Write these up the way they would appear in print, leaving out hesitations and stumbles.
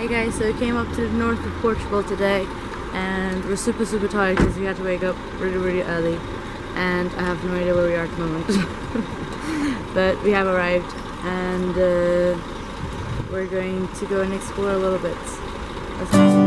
Hey guys, so we came up to the north of Portugal today and we're super tired because we had to wake up really early and I have no idea where we are at the moment. But we have arrived and we're going to go and explore a little bit. Let's go.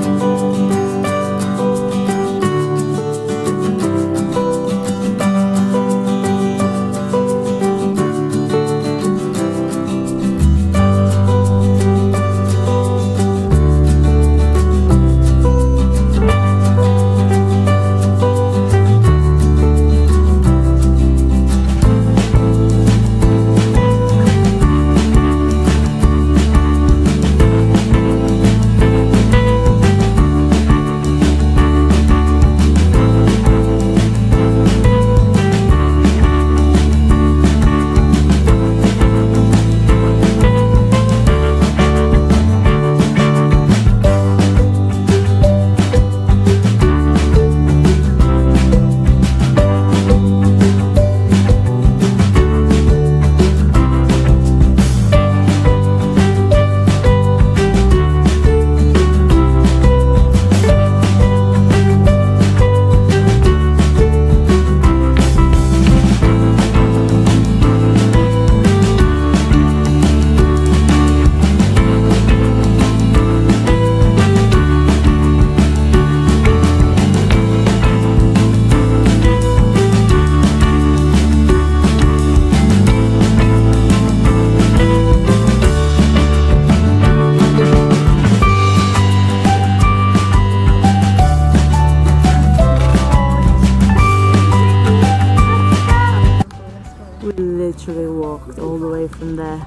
Literally walked all the way from there.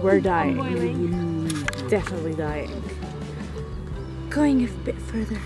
We're dying. Definitely dying. Going a bit further.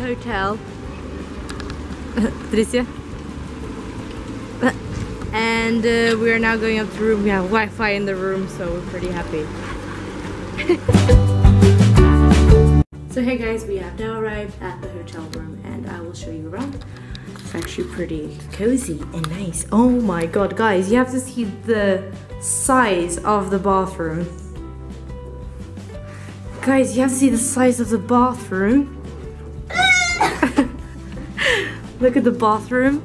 Hotel Patricia and we are now going up to the room. We have Wi-Fi in the room, so we're pretty happy. So hey guys, we have now arrived at the hotel room and I will show you around. It's actually pretty cozy and nice. Oh my god guys, you have to see the size of the bathroom. Guys, you have to see the size of the bathroom. Look at the bathroom.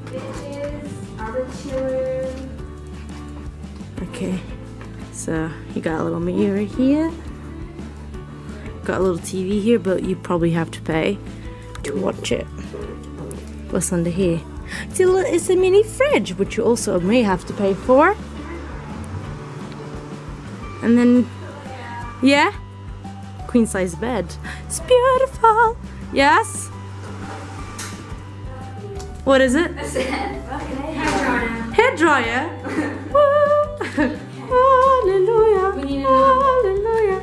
Okay, so you got a little mirror here. Got a little TV here, but you probably have to pay to watch it. What's under here? It's a mini fridge, which you also may have to pay for. And then, yeah, queen size bed. It's beautiful. Yes. What is it? Hair dryer. Woo! Hallelujah! Hallelujah!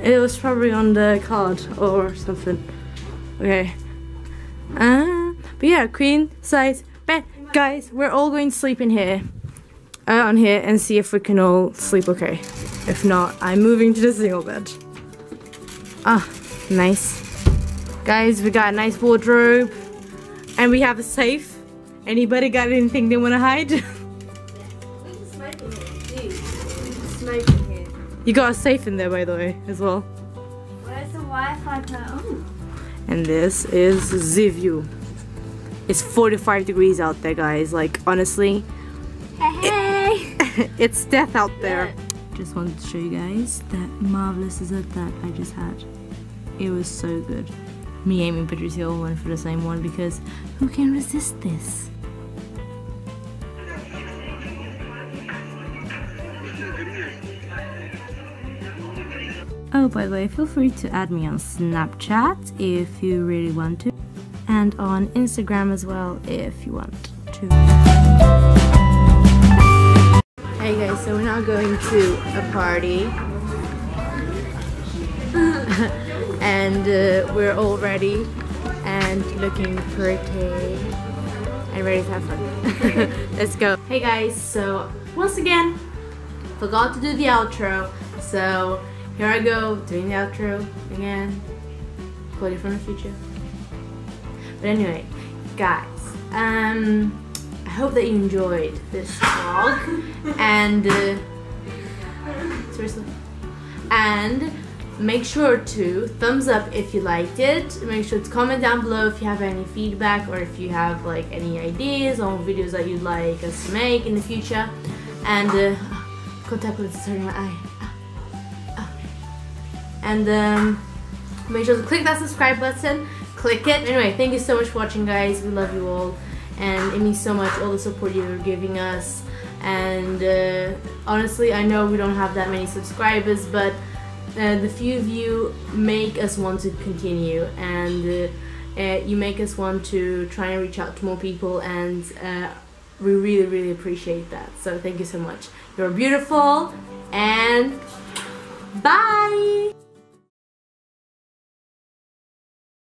It was probably on the card or something. Okay. But yeah, queen size bed. Guys, we're all going to sleep in here, on here, and see if we can all sleep okay. If not, I'm moving to the single bed. Ah, nice. Guys, we got a nice wardrobe. And we have a safe. Anybody got anything they want to hide? Yeah. We can smoke in here. We can smoke in here. You got a safe in there, by the way, as well. Where's the Wi-Fi phone? And this is the view. It's 45 degrees out there, guys. Like, honestly. Hey, hey! It's death out there. Yeah. Just wanted to show you guys that marvelous dessert that I just had. It was so good. Me, Amy, and Patricia all went for the same one because who can resist this? Oh, by the way, feel free to add me on Snapchat if you really want to, and on Instagram as well if you want to. Hey guys, so we're now going to a party and we're all ready and looking pretty and ready to have fun. Let's go. Hey guys, so once again, forgot to do the outro, so here I go, doing the outro again. Cody from the future. But anyway, guys, I hope that you enjoyed this vlog, and seriously, and make sure to thumbs up if you liked it. Make sure to comment down below if you have any feedback or if you have like any ideas on videos that you'd like us to make in the future. And contact with the my eye. And make sure to click that subscribe button, click it. Anyway, thank you so much for watching, guys. We love you all, and it means so much, all the support you're giving us. And honestly, I know we don't have that many subscribers, but the few of you make us want to continue, and you make us want to try and reach out to more people, and we really, really appreciate that. So thank you so much. You're beautiful, and bye!